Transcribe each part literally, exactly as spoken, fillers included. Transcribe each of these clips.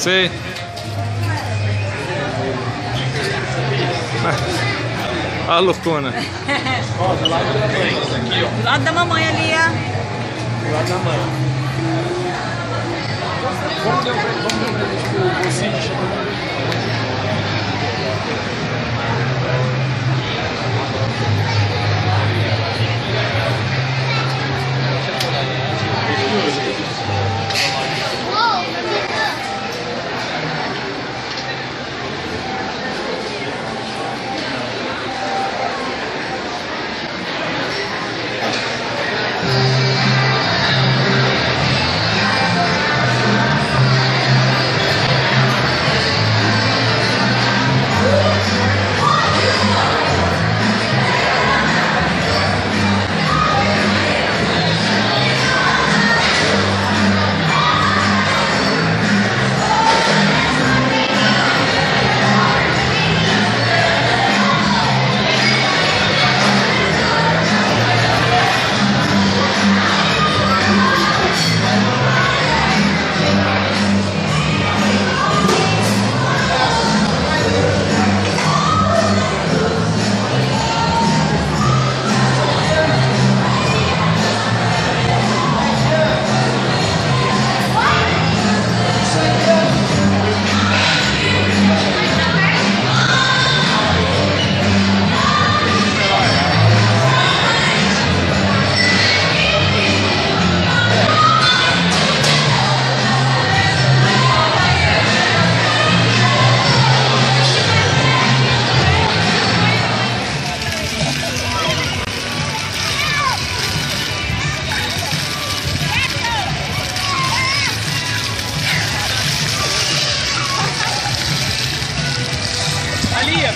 Sei. Olha a loucona. Ó, do lado da mamãe. Do lado da mamãe ali, ó. Do lado da mãe. Vamos ver o bolsite.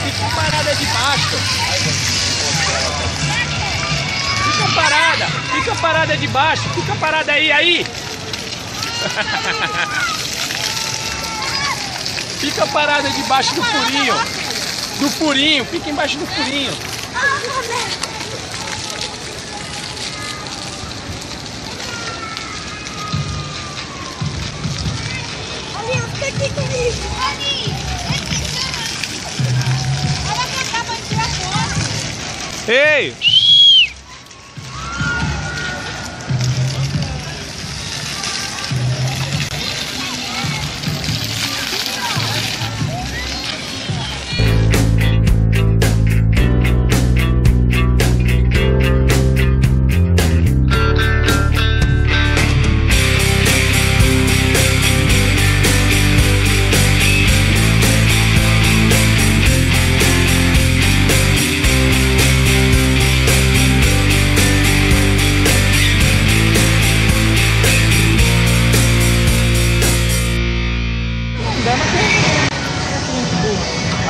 Ficam paradas de baixo. Ficam paradas. Ficam paradas de baixo. Ficam paradas aí, aí. Fica parada debaixo do furinho. Do furinho. Fica embaixo do furinho. Olha, fica aqui comigo. Ei!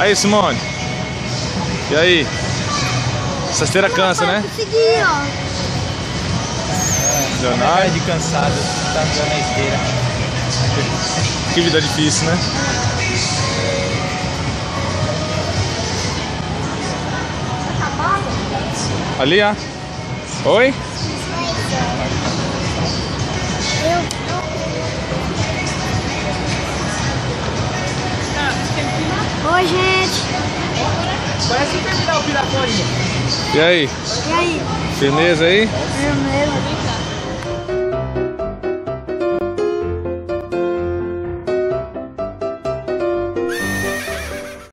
Aí, Simone. E aí? Essa esteira cansa, né? Consegui, ó. Leonardo de cansado, tá andando na esteira. Que vida difícil, né? Ali, ó. Oi? Oi, gente. Parece que terminar o piraporinha. E aí? E aí? Firmeza aí? Firmeza.